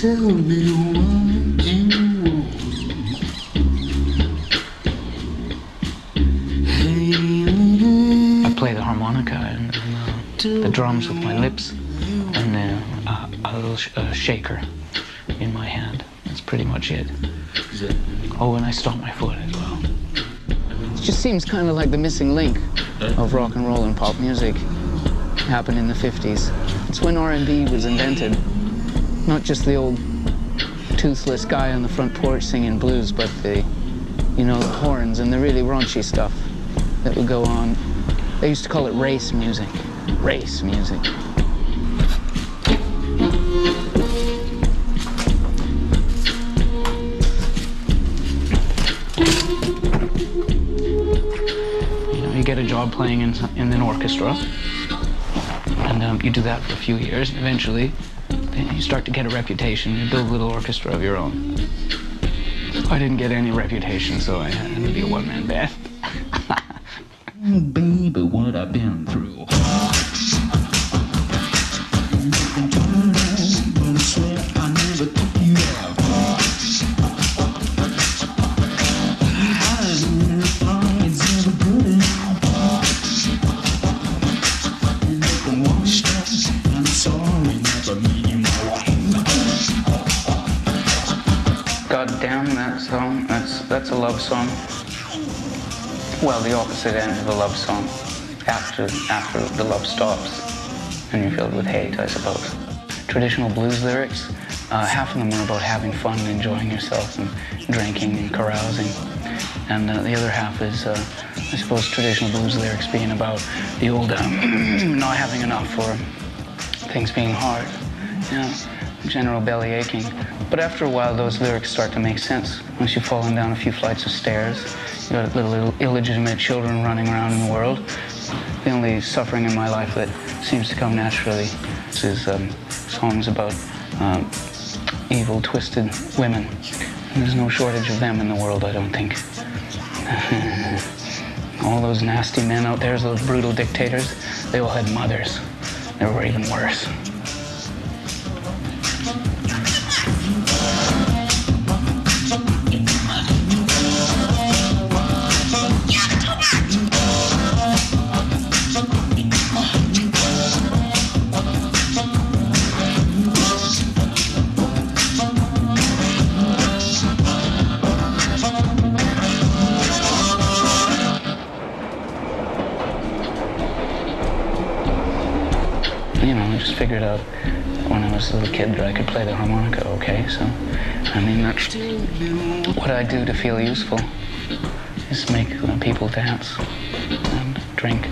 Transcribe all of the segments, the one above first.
Tell me what you want. I play the harmonica and the drums with my lips and a little shaker in my hand. That's pretty much it. Oh, and I stomp my foot as well. It just seems kind of like the missing link of rock and roll and pop music. Happened in the 50s. It's when R&B was invented. Not just the old toothless guy on the front porch singing blues, but the, you know, the horns and the really raunchy stuff that would go on. They used to call it race music. Race music. You know, you get a job playing in an orchestra, and you do that for a few years, and eventually you start to get a reputation. You build a little orchestra of your own. I didn't get any reputation, so I had to be a one-man band. Baby, what I've been through. That's a love song. Well, the opposite end of a love song. After the love stops, and you're filled with hate, I suppose. Traditional blues lyrics, half of them are about having fun and enjoying yourself and drinking and carousing. And the other half is, I suppose, traditional blues lyrics being about the old not having enough or things being hard, you know, general belly aching. But after a while, those lyrics start to make sense. Once you've fallen down a few flights of stairs, you've got little illegitimate children running around in the world. The only suffering in my life that seems to come naturally is songs about evil, twisted women. And there's no shortage of them in the world, I don't think. All those nasty men out there, those brutal dictators, they all had mothers. They were even worse. Figured out when I was a little kid that I could play the harmonica okay, so I mean that's what I do to feel useful, is make people dance and drink.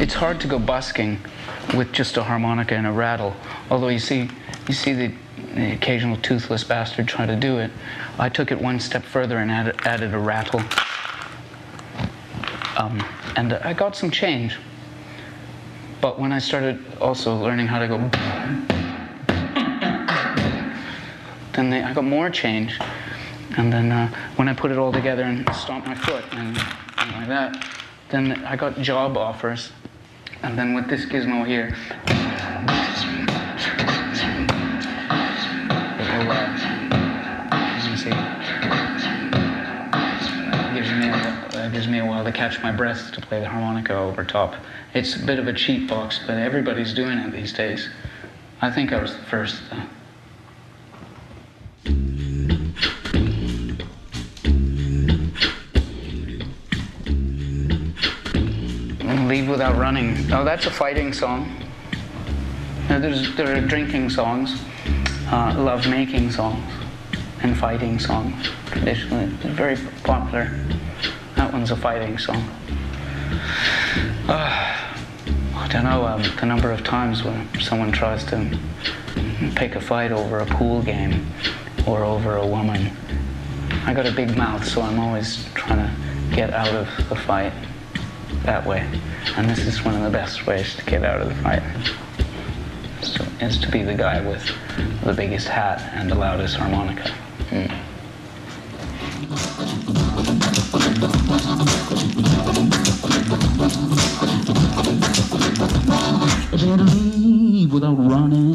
It's hard to go busking with just a harmonica and a rattle, although you see the occasional toothless bastard try to do it. I took it one step further and added a rattle. And I got some change. But when I started also learning how to go, then I got more change. And then when I put it all together and stomped my foot and like that, then I got job offers. And then with this gizmo here, me a while to catch my breath to play the harmonica over top. It's a bit of a cheat box, but everybody's doing it these days. I think I was the first, though. Leave Without Running. Oh, that's a fighting song. Now, there are drinking songs, love-making songs, and fighting songs. Traditionally, they're very popular. That one's a fighting song. I don't know, the number of times when someone tries to pick a fight over a pool game or over a woman. I got a big mouth, so I'm always trying to get out of the fight that way. And this is one of the best ways to get out of the fight, is to be the guy with the biggest hat and the loudest harmonica. without running.